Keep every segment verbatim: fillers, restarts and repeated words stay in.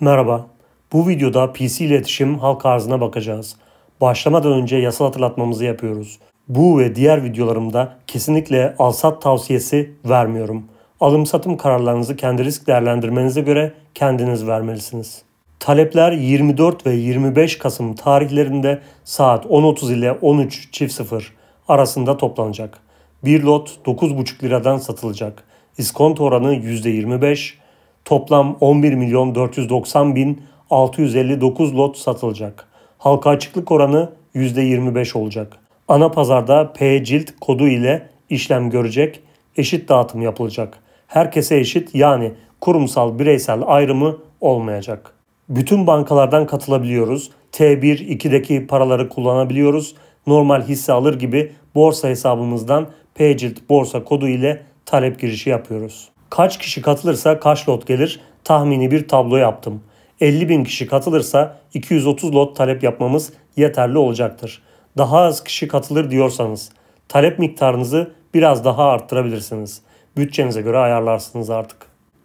Merhaba, bu videoda P C iletişim halk arzına bakacağız. Başlamadan önce yasal hatırlatmamızı yapıyoruz. Bu ve diğer videolarımda kesinlikle al-sat tavsiyesi vermiyorum. Alım-satım kararlarınızı kendi risk değerlendirmenize göre kendiniz vermelisiniz. Talepler yirmi dört ve yirmi beş Kasım tarihlerinde saat on otuz ile on üç sıfır sıfır arasında toplanacak. Bir lot dokuz buçuk liradan satılacak. İskonto oranı yüzde yirmi beş. Toplam on bir milyon dört yüz doksan bin altı yüz elli dokuz lot satılacak. Halka açıklık oranı yüzde yirmi beş olacak. Ana pazarda P cilt kodu ile işlem görecek, eşit dağıtım yapılacak. Herkese eşit, yani kurumsal bireysel ayrımı olmayacak. Bütün bankalardan katılabiliyoruz. T bir iki'deki paraları kullanabiliyoruz. Normal hisse alır gibi borsa hesabımızdan P cilt borsa kodu ile talep girişi yapıyoruz. Kaç kişi katılırsa kaç lot gelir tahmini bir tablo yaptım. elli bin kişi katılırsa iki yüz otuz lot talep yapmamız yeterli olacaktır. Daha az kişi katılır diyorsanız talep miktarınızı biraz daha arttırabilirsiniz. Bütçenize göre ayarlarsınız artık.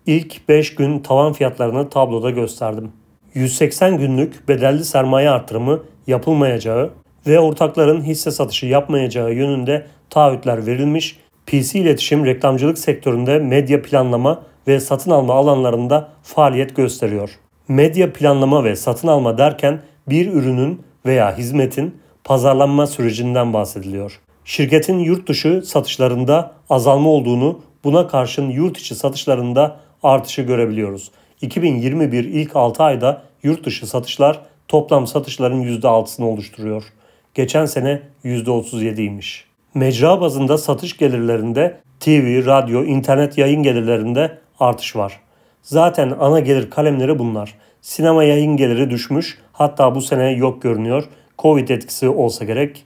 İlk beş gün tavan fiyatlarını tabloda gösterdim. yüz seksen günlük bedelli sermaye artırımı yapılmayacağı ve ortakların hisse satışı yapmayacağı yönünde taahhütler verilmiş. P C iletişim reklamcılık sektöründe medya planlama ve satın alma alanlarında faaliyet gösteriyor. Medya planlama ve satın alma derken bir ürünün veya hizmetin pazarlanma sürecinden bahsediliyor. Şirketin yurt dışı satışlarında azalma olduğunu, buna karşın yurt içi satışlarında artışı görebiliyoruz. iki bin yirmi bir ilk altı ayda yurt dışı satışlar toplam satışların yüzde altısını oluşturuyor. Geçen sene yüzde otuz yedi'ymiş. Mecra bazında satış gelirlerinde T V, radyo, internet yayın gelirlerinde artış var. Zaten ana gelir kalemleri bunlar. Sinema yayın geliri düşmüş, hatta bu sene yok görünüyor. Covid etkisi olsa gerek.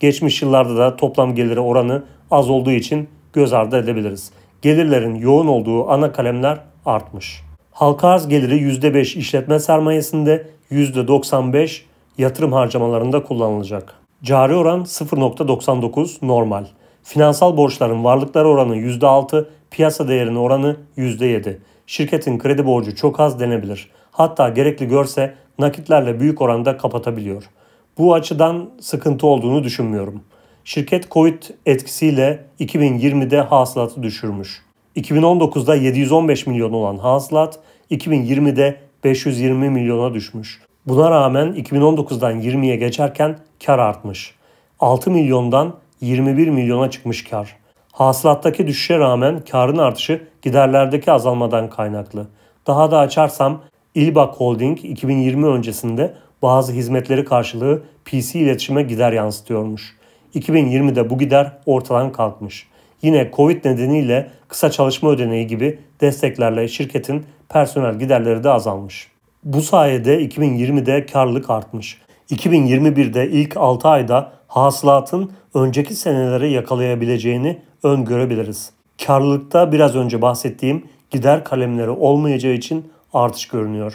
Geçmiş yıllarda da toplam geliri oranı az olduğu için göz ardı edebiliriz. Gelirlerin yoğun olduğu ana kalemler artmış. Halka arz geliri yüzde beş işletme sermayesinde, yüzde doksan beş yatırım harcamalarında kullanılacak. Cari oran sıfır nokta doksan dokuz normal. Finansal borçların varlıkları oranı yüzde altı, piyasa değerinin oranı yüzde yedi. Şirketin kredi borcu çok az denebilir. Hatta gerekli görse nakitlerle büyük oranda kapatabiliyor. Bu açıdan sıkıntı olduğunu düşünmüyorum. Şirket Covid etkisiyle iki bin yirmi'de hasılatı düşürmüş. iki bin on dokuz'da yedi yüz on beş milyon olan hasılat iki bin yirmi'de beş yüz yirmi milyona düşmüş. Buna rağmen iki bin on dokuz'dan yirmi'ye geçerken kar artmış. altı milyondan yirmi bir milyona çıkmış kar. Hasılattaki düşüşe rağmen karın artışı giderlerdeki azalmadan kaynaklı. Daha da açarsam İlba Holding iki bin yirmi öncesinde bazı hizmetleri karşılığı P C iletişime gider yansıtıyormuş. iki bin yirmi'de bu gider ortadan kalkmış. Yine Covid nedeniyle kısa çalışma ödeneği gibi desteklerle şirketin personel giderleri de azalmış. Bu sayede iki bin yirmi'de karlılık artmış. iki bin yirmi bir'de ilk altı ayda hasılatın önceki senelere yakalayabileceğini öngörebiliriz. Karlılıkta biraz önce bahsettiğim gider kalemleri olmayacağı için artış görünüyor.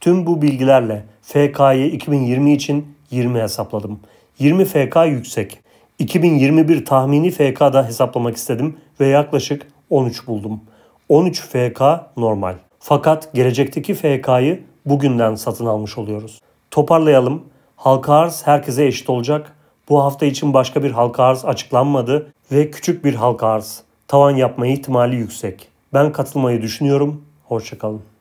Tüm bu bilgilerle F K'yı iki bin yirmi için yirmi hesapladım. yirmi F K yüksek. iki bin yirmi bir tahmini F K'da hesaplamak istedim ve yaklaşık on üç buldum. on üç F K normal. Fakat gelecekteki F K'yı bugünden satın almış oluyoruz. Toparlayalım. Halka arz herkese eşit olacak. Bu hafta için başka bir halka arz açıklanmadı ve küçük bir halka arz. Tavan yapma ihtimali yüksek. Ben katılmayı düşünüyorum. Hoşça kalın.